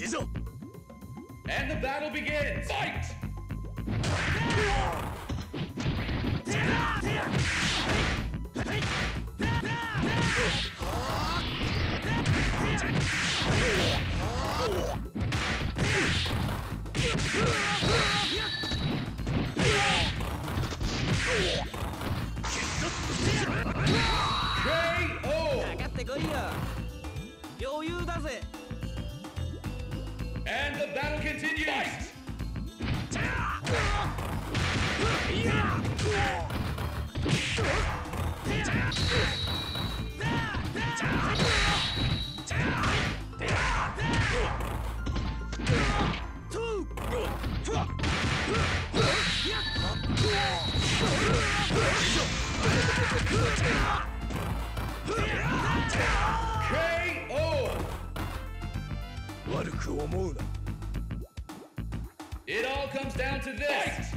Isn't... And the battle begins! Fight! And the battle continues! Fight! It all comes down to this.